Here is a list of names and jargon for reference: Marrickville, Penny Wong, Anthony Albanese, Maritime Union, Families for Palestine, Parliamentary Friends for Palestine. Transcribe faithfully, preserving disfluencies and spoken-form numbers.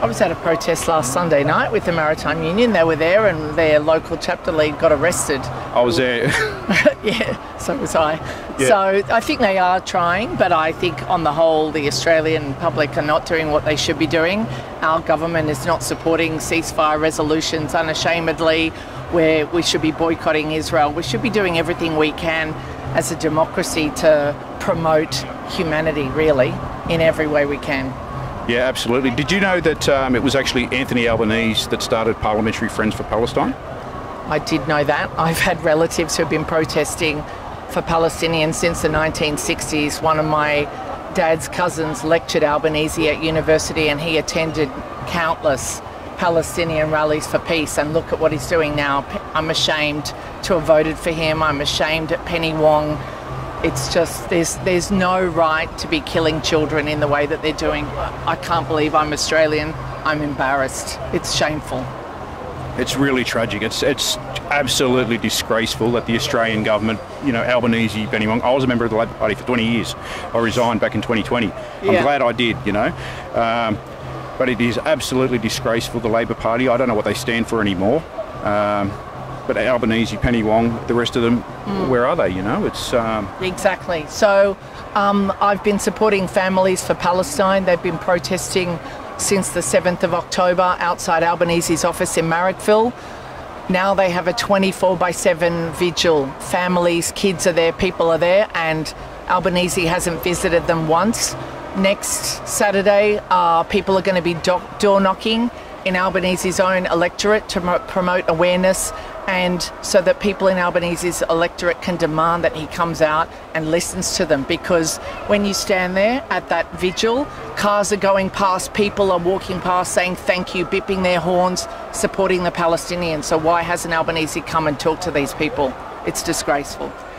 I was at a protest last Sunday night with the Maritime Union. They were there and their local chapter lead got arrested. I was there. Yeah, so was I. Yeah. So I think they are trying, but I think on the whole the Australian public are not doing what they should be doing. Our government is not supporting ceasefire resolutions unashamedly, where we should be boycotting Israel. We should be doing everything we can as a democracy to promote humanity, really, in every way we can. Yeah, absolutely. Did you know that um, it was actually Anthony Albanese that started Parliamentary Friends for Palestine? I did know that. I've had relatives who've been protesting for Palestinians since the nineteen sixties. One of my dad's cousins lectured Albanese at university, and he attended countless Palestinian rallies for peace, and look at what he's doing now. I'm ashamed to have voted for him. I'm ashamed at Penny Wong. It's just, there's there's no right to be killing children in the way that they're doing. I can't believe I'm Australian. I'm embarrassed. It's shameful. It's really tragic. It's it's absolutely disgraceful that the Australian government, you know, Albanese, Penny Wong. I was a member of the Labor Party for twenty years. I resigned back in twenty twenty. I'm yeah. glad I did, you know. Um, but it is absolutely disgraceful, the Labor Party. I don't know what they stand for anymore. Um, But Albanese, Penny Wong, the rest of them, mm. where are they, you know? It's um... Exactly. So um, I've been supporting Families for Palestine. They've been protesting since the seventh of October outside Albanese's office in Marrickville. Now they have a twenty-four by seven vigil. Families, kids are there, people are there, and Albanese hasn't visited them once. Next Saturday, uh, people are going to be do- door knocking in Albanese's own electorate to promote awareness, and so that people in Albanese's electorate can demand that he comes out and listens to them. Because when you stand there at that vigil, cars are going past, people are walking past saying thank you, bipping their horns, supporting the Palestinians. So why hasn't Albanese come and talked to these people? It's disgraceful.